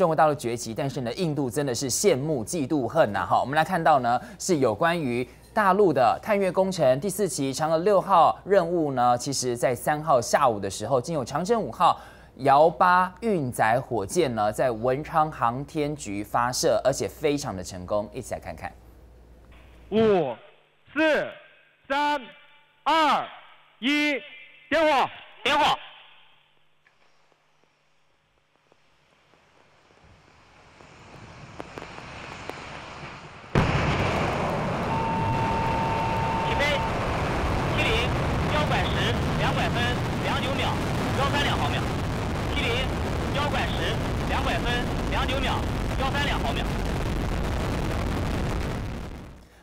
中国大陆崛起，但是呢，印度真的是羡慕、嫉妒、恨呐！哈，我们来看到呢，是有关于大陆的探月工程第4期嫦娥6号任务呢，其实在3号下午的时候，经由长征5号。 遥8运载火箭呢，在文昌航天局发射，而且非常的成功。一起来看看。5、4、3、2、1，点火！点火！起飞！70，110，200分，29秒，132毫秒。 110，200分，29秒，132毫秒。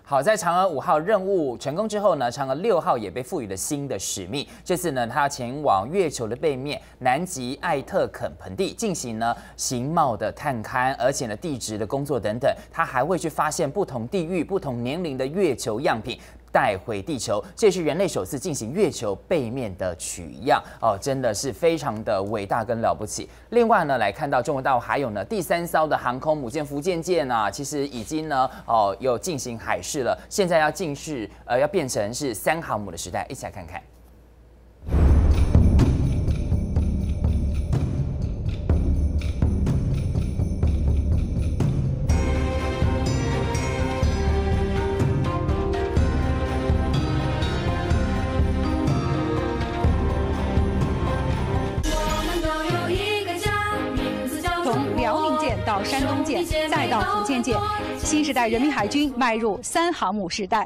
好在嫦娥5号任务成功之后呢，嫦娥6号也被赋予了新的使命。这次呢，它前往月球的背面南极艾特肯盆地进行呢形貌的探勘，而且呢地质的工作等等。它还会去发现不同地域、不同年龄的月球样品。 带回地球，这也是人类首次进行月球背面的取样哦，真的是非常的伟大跟了不起。另外呢，来看到中国大陆还有呢第3艘的航空母舰福建舰啊，其实已经呢有进行海试了，现在要进是要变成是3航母的时代，一起来看看。 到山东舰，再到福建舰，新时代人民海军迈入3航母时代。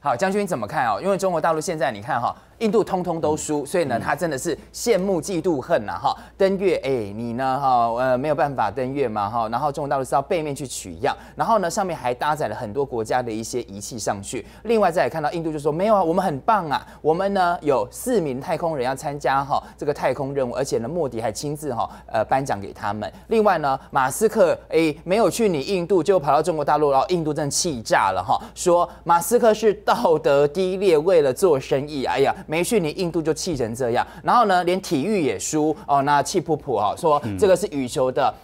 好，将军怎么看哦？因为中国大陆现在你看哈、印度通通都输，所以呢，他真的是羡慕、嫉妒、恨呐哈。登月，你呢哈没有办法登月嘛哈。然后中国大陆是到背面去取样，然后呢上面还搭载了很多国家的一些仪器上去。另外再来看到印度就说没有啊，我们很棒啊，我们呢有4名太空人要参加哈、这个太空任务，而且呢莫迪还亲自哈、颁奖给他们。另外呢马斯克没有去你印度，就跑到中国大陆，然后印度真的气炸了哈、说马斯克是道德低劣，为了做生意，哎呀。 没去你印度就气成这样，然后呢，连体育也输哦，那气噗噗哦，说这个是羽球的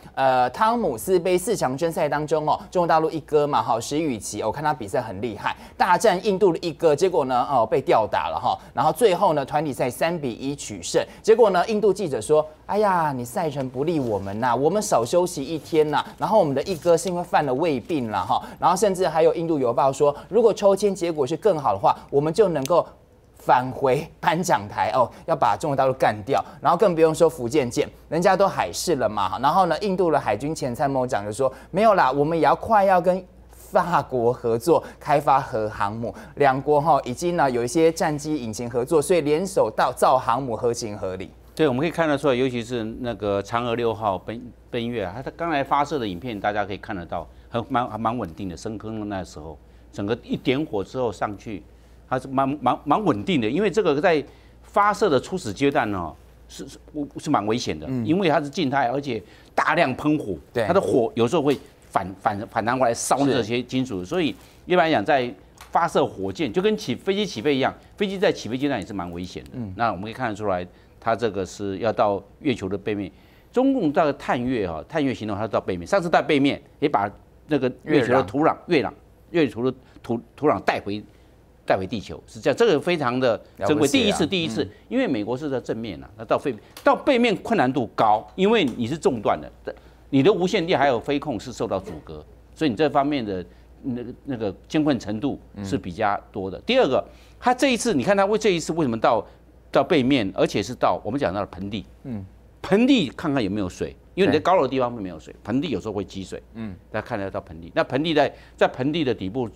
汤姆斯杯4强争赛当中哦，中国大陆一哥嘛，好石宇奇，我看他比赛很厉害，大战印度的一哥，结果呢哦被吊打了哈、然后最后呢团体赛3-1取胜，结果呢印度记者说，哎呀你赛程不利我们呐、我们少休息1天呐、然后我们的一哥是因为犯了胃病啦哈、然后甚至还有印度邮报说，如果抽签结果是更好的话，我们就能够。 返回颁奖台哦，要把中国大陆干掉，然后更不用说福建舰，人家都海试了嘛。然后呢，印度的海军前参谋长就说没有啦，我们也要快要跟法国合作开发核航母，两国哈、已经呢有一些战机引擎合作，所以联手到造航母合情合理。对，我们可以看得出来，尤其是那个嫦娥6号奔月啊，它刚才发射的影片大家可以看得到，还蛮稳定的，升空的那时候，整个一点火之后上去。 它是蛮稳定的，因为这个在发射的初始阶段呢、是蛮危险的，因为它是静态，而且大量喷火，它的火有时候会反弹过来烧这些金属，所以一般讲在发射火箭就跟飞机起飞一样，飞机在起飞阶段也是蛮危险的。那我们可以看得出来，它这个是要到月球的背面，中共这个探月啊，探月行动它是到背面，上次到背面也把那个月球的月球的土壤带回地球是这样，这个非常的珍贵。第一次，因为美国是在正面啊，那到背面困难度高，因为你是中断的，你的无线电还有飞控是受到阻隔，所以你这方面的那个艰困程度是比较多的。第二个，他这一次你看他为什么到背面，而且是到我们讲到的盆地，盆地看看有没有水，因为你在高楼的地方会没有水，盆地有时候会积水，大家看得到盆地，那盆地在盆地的底部。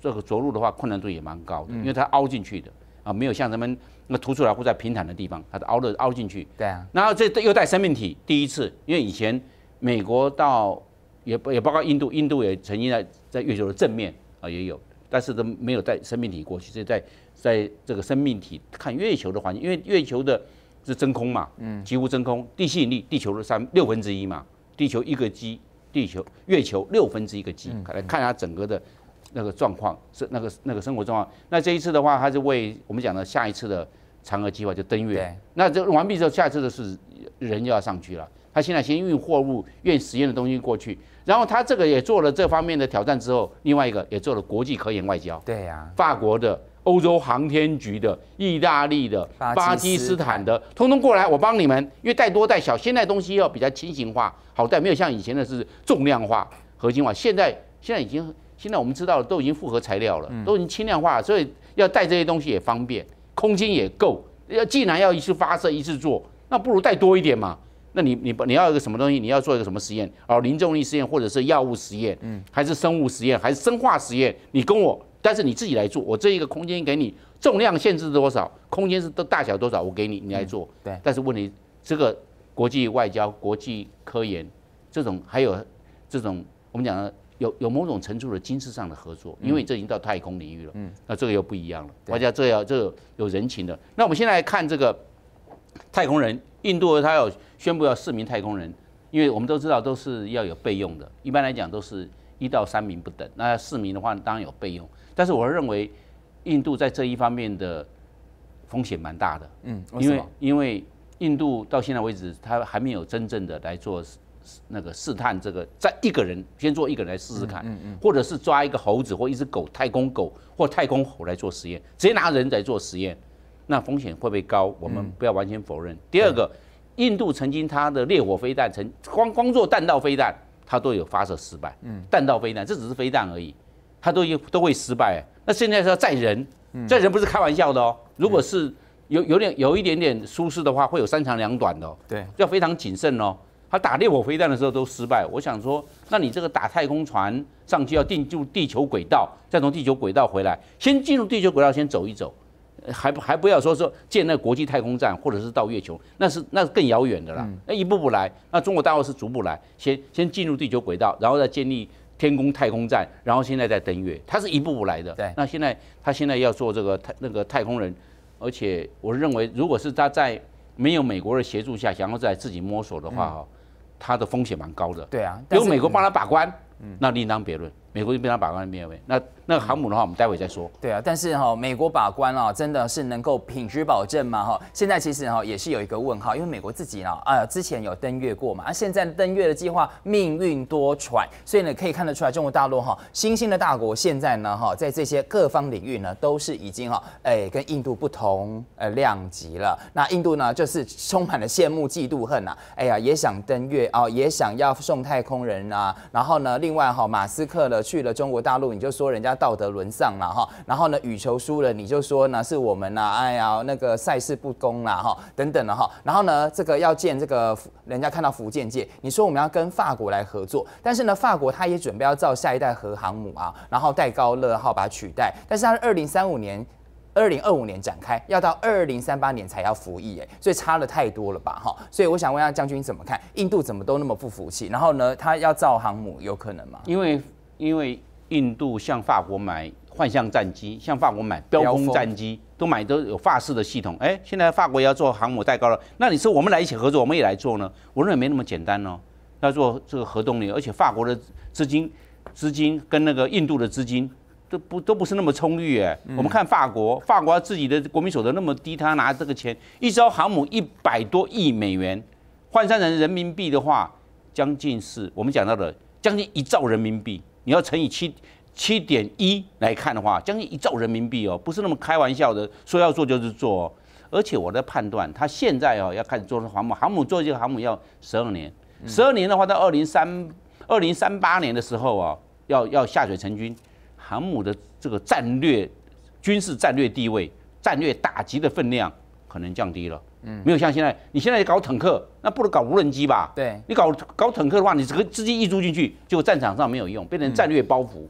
这个着陆的话，困难度也蛮高的，因为它凹进去的啊，没有像咱们那凸出来或在平坦的地方，它凹进去。对啊，然后这又带生命体，第一次，因为以前美国到也包括印度，印度也曾经在月球的正面啊也有，但是都没有带生命体过去，所以在这个生命体看月球的环境，因为月球的是真空嘛，几乎真空，地吸引力地球的6分之一嘛，地球一个 G， 月球1/6G，看它整个的。 那个状况是那个生活状况。那这一次的话，它是为我们讲的下一次的嫦娥计划就登月。那这完毕之后，下一次的是人就要上去了。他现在先运货物、运实验的东西过去，然后他这个也做了这方面的挑战之后，另外一个也做了国际科研外交。对呀，法国的、欧洲航天局的、意大利的、巴基斯坦的，通通过来，我帮你们，因为带多带小，现在东西要比较轻型化，好带没有像以前的是重量化、合金化，现在已经。 现在我们知道了，都已经复合材料了，都已经轻量化了，所以要带这些东西也方便，空间也够。既然要一次发射一次做，那不如带多一点嘛。那你要一个什么东西？你要做一个什么实验？哦，零重力实验，或者是药物实验，还是生物实验，还是生化实验？你跟我，但是你自己来做。我这一个空间给你，重量限制多少，空间是大小多少，我给你，你来做。对。但是问题，这个国际外交、国际科研这种，还有这种我们讲的。 有某种程度的军事上的合作，因为这已经到太空领域了，那这个又不一样了。外加这有人情的。那我们现在看这个太空人，印度他有宣布要4名太空人，因为我们都知道都是要有备用的，一般来讲都是1到3名不等。那4名的话，当然有备用，但是我认为印度在这一方面的风险蛮大的。因为印度到现在为止，他还没有真正的来做。 那个试探这个，在一个人先做一个人来试试看，或者是抓一个猴子或一只狗，太空狗或太空猴来做实验，直接拿人来做实验，那风险会不会高？我们不要完全否认。第二个，印度曾经它的烈火飞弹，光做弹道飞弹，它都有发射失败。弹道飞弹这只是飞弹而已，它都会失败。那现在是要载人，载人不是开玩笑的哦。如果是有一点点疏失的话，会有3长2短的哦。对，要非常谨慎哦。 他打烈火飞弹的时候都失败，我想说，那你这个打太空船上去要进入地球轨道，再从地球轨道回来，先进入地球轨道先走一走，还不要说建那国际太空站，或者是到月球，那是更遥远的啦，那一步步来。那中国大陆是逐步来，先进入地球轨道，然后再建立天宫太空站，然后现在再登月，它是一步步来的。对，那他现在要做这个太空人，而且我认为，如果是他在没有美国的协助下，想要在自己摸索的话，它的风险蛮高的，对啊，有美国帮他把关，那另当别论。美国就帮他把关，没有问题。那航母的话，我们待会再说。对啊，但是哈，美国把关啊，真的是能够品质保证吗？哈，现在其实哈也是有一个问号，因为美国自己呢，之前有登月过嘛，现在登月的计划命运多舛，所以呢可以看得出来，中国大陆哈新兴的大国现在呢哈在这些各方领域呢都是已经哈跟印度不同量级了。那印度呢就是充满了羡慕、嫉妒、恨呐，哎呀也想登月啊，也想要送太空人啊，然后呢另外哈马斯克呢。 去了中国大陆，你就说人家道德沦丧了哈，然后呢，羽球输了，你就说呢是我们呐，哎呀那个赛事不公啦哈，等等的哈，然后呢，这个要建这个，人家看到福建界，你说我们要跟法国来合作，但是呢，法国他也准备要造下一代核航母啊，然后戴高乐号把它取代，但是它是2035年。 2025年展开，要到2038年才要服役，哎，所以差了太多了吧，哈，所以我想问一下将军怎么看？印度怎么都那么不服气？然后呢，他要造航母有可能吗？因为印度向法国买幻象战机，向法国买标风战机，都有法式的系统，哎，现在法国也要做航母戴高乐，那你说我们来一起合作，我们也来做呢？我认为没那么简单哦，要做这个核动力，而且法国的资金跟那个印度的资金。 都不是那么充裕哎，我们看法国自己的国民所得那么低，他拿这个钱一艘航母100多亿美元，换算成人民币的话，将近是我们讲到的将近1兆人民币。你要乘以7.1来看的话，将近1兆人民币哦，不是那么开玩笑的，说要做就是做哦。而且我的判断，他现在哦要开始做航母做这个航母要12年，12年的话到2038年的时候啊，要下水成军。 航母的这个战略、军事战略地位、战略打击的分量可能降低了，没有像现在，你现在搞坦克，那不如搞无人机吧？对，你搞坦克的话，你整个资金溢注进去，结果战场上没有用，变成战略包袱。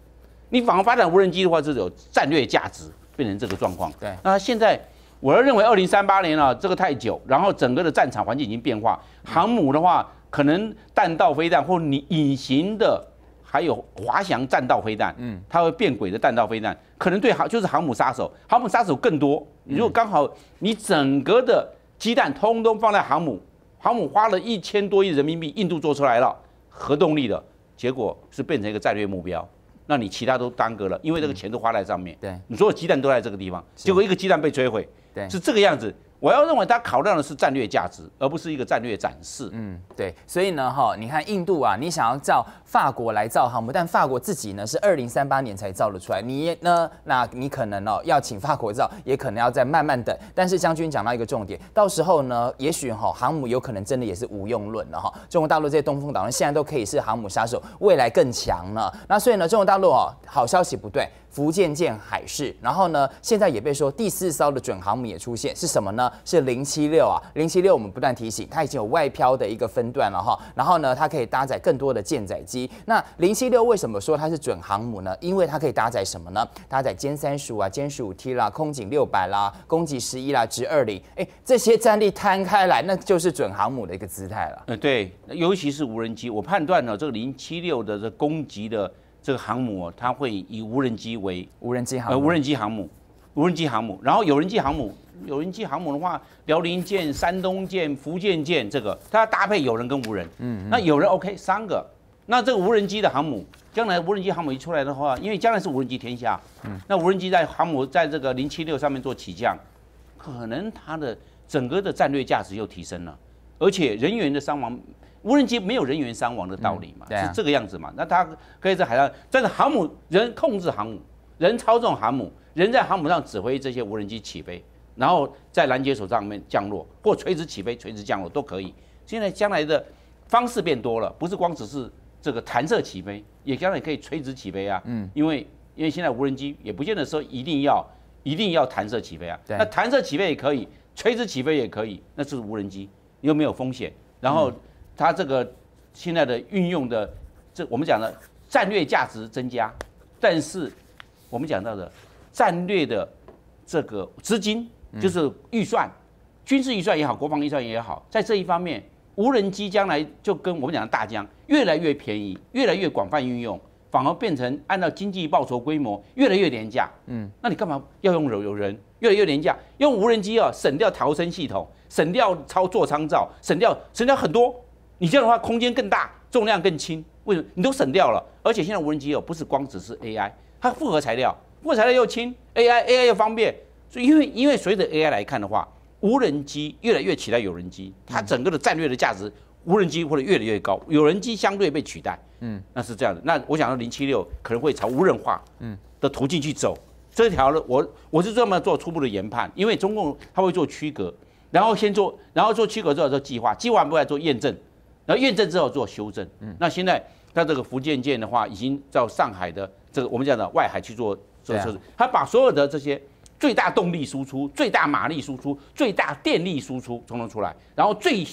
你反而发展无人机的话，就有战略价值，变成这个状况。对，那现在我认为2038年啊，这个太久，然后整个的战场环境已经变化，航母的话，可能弹道飞弹或你隐形的。 还有滑翔弹道飞弹，它会变轨的弹道飞弹，可能就是航母杀手，航母杀手更多。如果刚好你整个的鸡蛋通通放在航母，航母花了1000多亿人民币，印度做出来了核动力的，结果是变成一个战略目标，那你其他都耽搁了，因为这个钱都花在上面。对，你所有鸡蛋都在这个地方，结果一个鸡蛋被摧毁，对，是这个样子。我要认为它考量的是战略价值，而不是一个战略展示。嗯，对。所以呢，哈，你看印度啊，你想要造法国来造航母，但法国自己呢是2038年才造得出来，你呢，那你可能哦要请法国造，也可能要再慢慢等。但是将军讲到一个重点，到时候呢，也许哈航母有可能真的也是无用论了哈。中国大陆这些东风导弹现在都可以是航母杀手，未来更强了。那所以呢，中国大陆哦，好消息不对。 福建舰海试，然后呢，现在也被说第4艘的准航母也出现，是什么呢？是076啊，076我们不断提醒，它已经有外漂的一个分段了哈。然后呢，它可以搭载更多的舰载机。那076为什么说它是准航母呢？因为它可以搭载什么呢？搭载歼35啊、歼15T 啦、空警600啦、攻击11啦、直20，哎，这些战力摊开来，那就是准航母的一个姿态了。对，尤其是无人机，我判断呢，这个076的这攻击的。 这个航母哦，它会以无人机为无人机航母，然后有人机航母的话，辽宁舰、山东舰、福建舰，这个它要搭配有人跟无人，那有人 OK 3个，那这个无人机的航母，将来无人机航母一出来的话，因为将来是无人机天下，那无人机在航母在这个076上面做起降，可能它的整个的战略价值又提升了，而且人员的伤亡。 无人机没有人员伤亡的道理嘛，是这个样子嘛？那它可以在海上，但是航母人控制航母，人操纵航母，人在航母上指挥这些无人机起飞，然后在拦截手上面降落，或垂直起飞、垂直降落都可以。现在将来的方式变多了，不是光只是这个弹射起飞，也将来可以垂直起飞啊。嗯，因为现在无人机也不见得说一定要弹射起飞啊。那弹射起飞也可以，垂直起飞也可以，那是无人机又没有风险，然后。 它这个现在的运用的，这我们讲的战略价值增加，但是我们讲到的战略的这个资金就是预算，军事预算也好，国防预算也好，在这一方面，无人机将来就跟我们讲的大疆越来越便宜，越来越广泛运用，反而变成按照经济报酬规模越来越廉价。嗯，那你干嘛要用有人？ 越来越廉价，用无人机啊，省掉逃生系统，省掉操作舱罩，省掉很多。你这样的话，空间更大，重量更轻。为什么？你都省掉了。而且现在无人机哦，不是光只是 AI， 它复合材料，复合材料又轻 ，AI 又方便。所以因为随着 AI 来看的话，无人机越来越取代有人机，它整个的战略的价值，无人机或者越来越高，有人机相对被取代。嗯，那是这样的。那我想到076可能会朝无人化的途径去走。 这条呢，我是这么做初步的研判，因为中共他会做区隔，然后做区隔之后做计划不来做验证，然后验证之后做修正。那现在他这个福建舰的话，已经到上海的这个我们讲的外海去做测试，他把所有的这些最大动力输出、最大马力输出、最大电力输出统统出来，然后最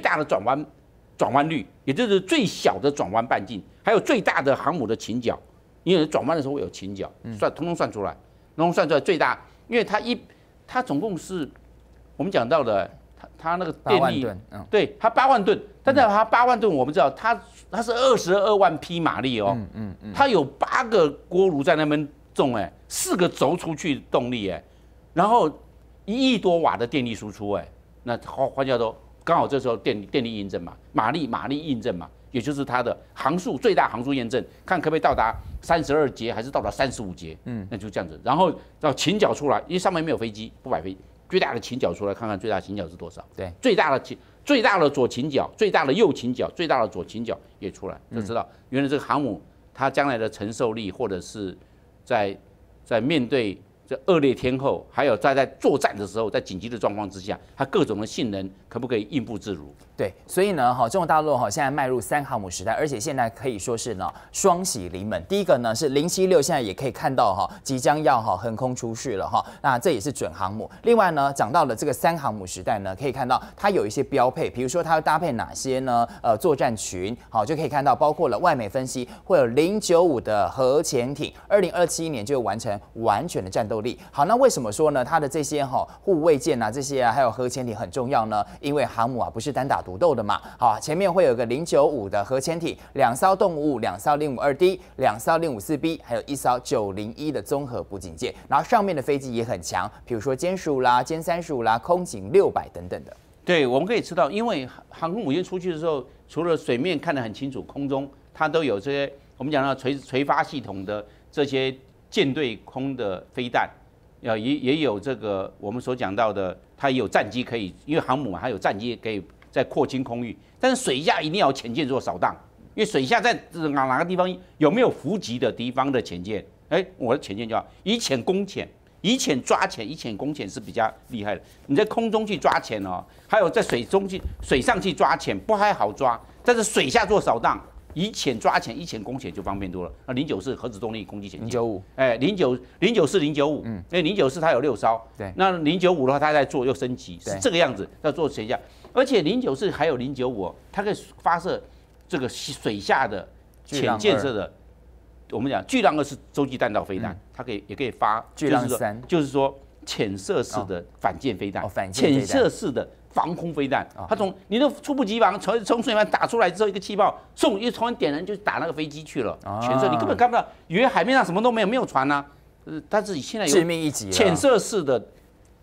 大的转弯率，也就是最小的转弯半径，还有最大的航母的倾角。 因为转弯的时候会有倾角，统统算出来，然后算出来最大，因为它总共是我们讲到的，它那个电力，对，它8万吨，但是它8万吨，我们知道它是22万匹马力哦，它有8个锅炉在那边种，哎，4个轴出去动力，哎，然后1亿多瓦的电力输出，哎，那换句话说，刚好这时候电力印证嘛，马力印证嘛。 也就是它的航速最大航速验证，看可不可以到达32节，还是到达35节？嗯，那就这样子。然后到倾角出来，因为上面没有飞机，不摆飞机，最大的倾角出来，看看最大倾角是多少？对，最大的左倾角，最大的右倾角，最大的左倾角也出来，就知道原来这个航母它将来的承受力，或者是在面对这恶劣天候，还有在作战的时候，在紧急的状况之下，它各种的性能可不可以应付自如？ 对，所以呢，哈，中国大陆哈现在迈入3航母时代，而且现在可以说是呢双喜临门。第一个呢是076，现在也可以看到哈，即将要哈横空出世了哈，那这也是准航母。另外呢，讲到了这个3航母时代呢，可以看到它有一些标配，比如说它要搭配哪些呢？作战群，好就可以看到，包括了外媒分析会有095的核潜艇，2027年就完成完全的战斗力。好，那为什么说呢？它的这些哈护卫舰啊，这些啊还有核潜艇很重要呢？因为航母啊不是单打。 独斗的嘛，好，前面会有个095的核潜艇，2艘动物，2艘052D，2艘054B， 还有1艘901的综合补给舰，然后上面的飞机也很强，比如说歼15啦、歼35啦、空警600等等的。对，我们可以知道，因为航空母舰出去的时候，除了水面看得很清楚，空中它都有这些我们讲到垂发系统的这些舰对空的飞弹，也有这个我们所讲到的，它也有战机可以，因为航母嘛，它有战机可以在扩清空域，但是水下一定要潜舰做扫荡，因为水下在哪个地方有没有伏击的敌方的潜舰，我的潜舰就要以潜攻潜，以潜抓潜，以潜攻潜是比较厉害的。你在空中去抓潜哦，还有在水上去抓潜不太好抓，但是水下做扫荡。 以潜抓潜，以潜攻潜就方便多了。那094核子动力攻击潜舰，095，094、095，因为094它有6艘，对，那095的话它在做又升级，是这个样子，要做水下，而且094还有095，它可以发射这个水下的潜建设的，我们讲巨浪2是洲际弹道飞弹，它也可以发巨浪3，就是说潜射式的反舰飞弹，潜射式的。 防空飞弹，它从你的猝不及防，从水面打出来之后，一个气泡送一船点燃就打那个飞机去了，全射你根本看不到，以为海面上什么都没有，没有船呐。但是现在有致命一击，潜射式的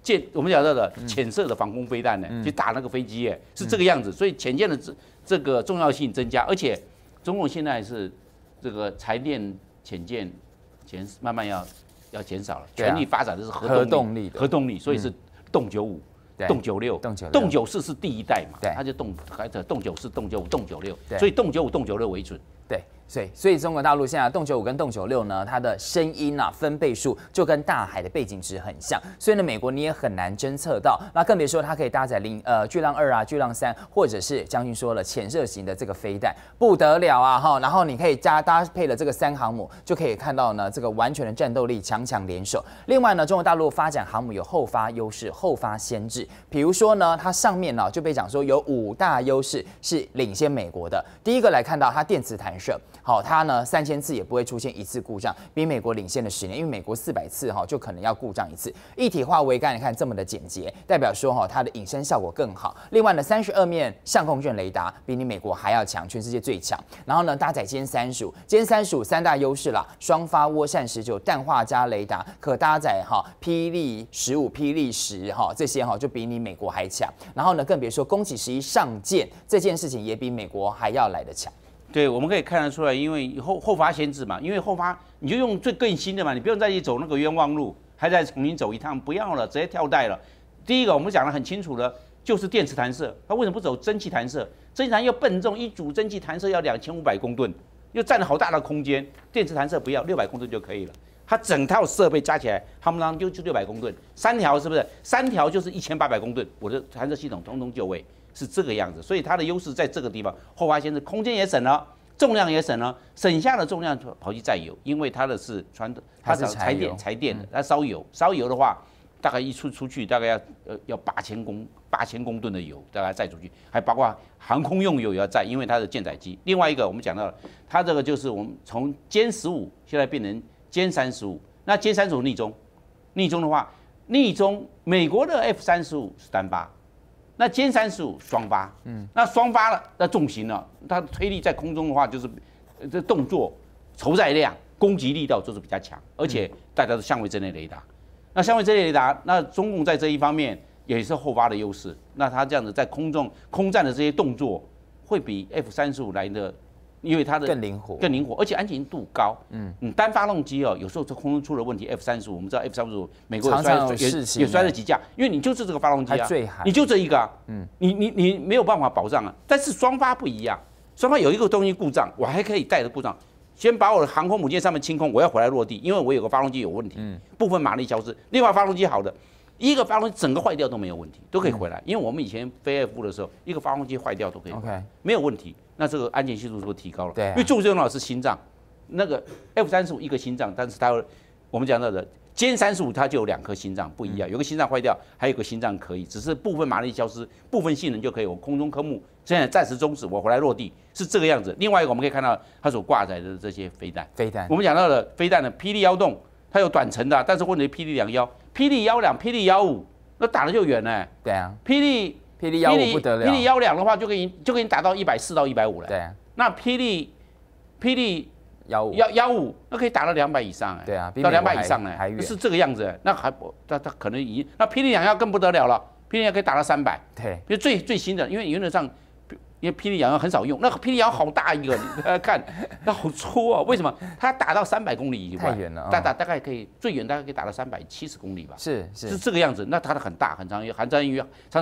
舰，我们讲到的潜射的防空飞弹呢，去打那个飞机，是这个样子。所以潜舰的这个重要性增加，而且中共现在是这个柴电潜舰，慢慢要减少了，全力发展的是核动力，所以是动95。 动96、动94是第一代嘛，它就动94、动95、动96，所以动95、动96为准。对，所以中国大陆现在动95跟动96呢，它的声音啊分贝数就跟大海的背景值很像，所以呢，美国你也很难侦测到，那更别说它可以搭载巨浪2啊、巨浪3，或者是将军说了潜射型的这个飞弹，不得了啊哈！然后你可以搭配了这个3航母，就可以看到呢这个完全的战斗力强联手。另外呢，中国大陆发展航母有后发优势，后发先至。 比如说呢，它上面呢就被讲说有5大优势是领先美国的。第一个来看到它电磁弹射，好，它呢3000次也不会出现一次故障，比美国领先了10年，因为美国400次哈就可能要故障一次。一体化桅杆你看这么的简洁，代表说哈它的隐身效果更好。另外呢，32面相控阵雷达比你美国还要强，全世界最强。然后呢，搭载歼35，歼353大优势啦，双发涡扇19氮化镓雷达，可搭载哈霹雳15、霹雳10哈这些哈就。 比你美国还强，然后呢，更别说攻击11上舰这件事情也比美国还要来得强。对，我们可以看得出来，因为后发先至嘛，因为后发你就用最更新的嘛，你不用再去走那个冤枉路，还再重新走一趟，不要了，直接跳带了。第一个我们讲得很清楚了，就是电磁弹射，它为什么不走蒸汽弹射？蒸汽弹又笨重，一组蒸汽弹射要2500公吨，又占了好大的空间。电磁弹射不要，600公吨就可以了。 它整套设备加起来，他们当中就600公吨，3条是不是？3条就是1800公吨，我的弹射系统统就位，是这个样子。所以它的优势在这个地方，后发先至，空间也省了，重量也省了，省下的重量跑去载油，因为它的是传统，它是柴电的，它烧油，烧油的话，大概一出去大概要8000公吨的油，大概载出去，还包括航空用油也要载，因为它的舰载机。另外一个我们讲到了，它这个就是我们从歼15现在变成。 歼35，那歼35逆中的话，逆中美国的 F-35是单发，那歼35双发，那双发了，那重型了，它推力在空中的话，就是这动作、筹载量、攻击力道就是比较强，而且大家都相位阵列雷达，那相位阵列雷达，那中共在这一方面也是后发的优势，那它这样子在空战的这些动作会比 F-35来的。 因为它的更灵活，而且安全度高。你单发动机哦，有时候这空中出了问题。F-35，我们知道 F-35，美国也摔了几架，因为你就是这个发动机啊，你就这一个啊，你没有办法保障啊。但是双发不一样，双发有一个东西故障，我还可以带着故障，先把我的航空母舰上面清空，我要回来落地，因为我有个发动机有问题，部分马力消失。另外发动机好的，一个发动机整个坏掉都没有问题，都可以回来。因为我们以前飞 F-5的时候，一个发动机坏掉都可以回来，没有问题。 那这个安全系数都提高了，对、啊，因为最重要的是心脏，那个 F-35一个心脏，但是它我们讲到的歼35它就有2颗心脏不一样，有个心脏坏掉，还有个心脏可以，只是部分马力消失，部分性能就可以。我空中科目现在暂时终止，我回来落地是这个样子。另外一个我们可以看到它所挂载的这些飞弹，我们讲到的飞弹的霹雳12，它有短程的、啊，但是问题霹雳21、霹雳12、霹雳15，那打得就远嘞。对啊，霹雳15不得了，霹雳12的话就给你打到140到150了。对、啊，那霹雳15，那可以打到200以上哎。对啊，到200以上哎，是这个样子。那还它可能那霹雳2更不得了了，霹雳2可以打到300。对，就最新的，因为原则上因为霹雳洋药很少用，那霹雳洋药好大一个，你看那好粗啊！为什么？它打到300公里以外，太远了、哦，大概可以最远大概可以打到370公里吧，是这个样子。那它的很大很长，很长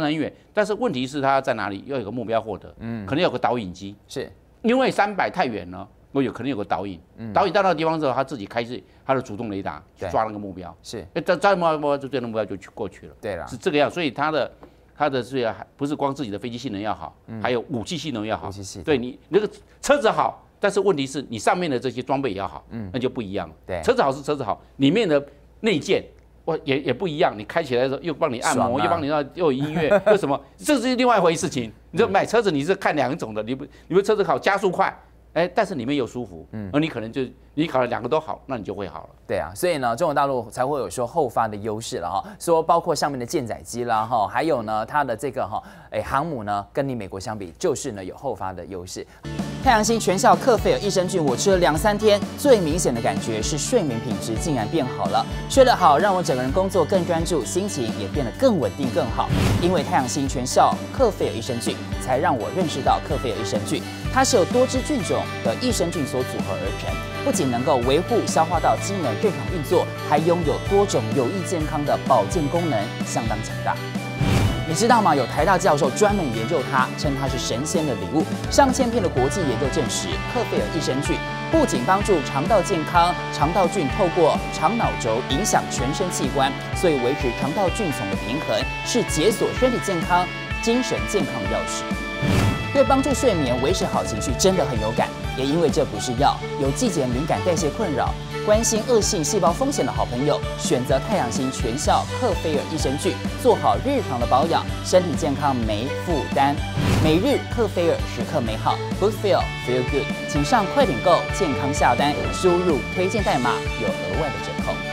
很远，但是问题是它在哪里？要有个目标获得，可能有个导引机，是因为300太远了。 我有可能有个导引，导引到那个地方之后，他自己开始他的主动雷达去抓那个目标，是，抓目标就对那目标就去过去了，对了，是这个样，所以它的是不是光自己的飞机性能要好，还有武器性能要好，对你那个车子好，但是问题是你上面的这些装备也要好，那就不一样了，对，车子好是车子好，里面的内建。 也不一样，你开起来的时候又帮你按摩，又帮你让又有音乐，又什么，这是另外一回事情。你这买车子你是看两种的，你们车子好加速快，哎，但是里面又舒服，而你可能就你考了两个都好，那你就会好了。对啊，所以呢，中国大陆才会有说后发的优势了哈，说包括上面的舰载机啦哈，还有呢它的这个哈，哎航母呢跟你美国相比，就是呢有后发的优势。 太阳星全效克菲尔益生菌，我吃了2-3天，最明显的感觉是睡眠品质竟然变好了。睡得好，让我整个人工作更专注，心情也变得更稳定更好。因为太阳星全效克菲尔益生菌，才让我认识到克菲尔益生菌，它是由多支菌种的益生菌所组合而成，不仅能够维护消化道机能正常运作，还拥有多种有益健康的保健功能，相当强大。 你知道吗？有台大教授专门研究它，称它是神仙的礼物。上千篇的国际研究证实，克菲尔益生菌不仅帮助肠道健康，肠道菌透过肠脑轴影响全身器官，所以维持肠道菌丛的平衡是解锁身体健康、精神健康的钥匙。对帮助睡眠、维持好情绪真的很有感，也因为这不是药，有季节敏感、代谢困扰。 关心恶性细胞风险的好朋友，选择太阳星全效克菲尔益生菌，做好日常的保养，身体健康没负担。每日克菲尔，时刻美好 ，Good Feel Feel Good， 请上快点购健康下单，输入推荐代码有额外的折扣。